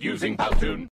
started using Powtoon.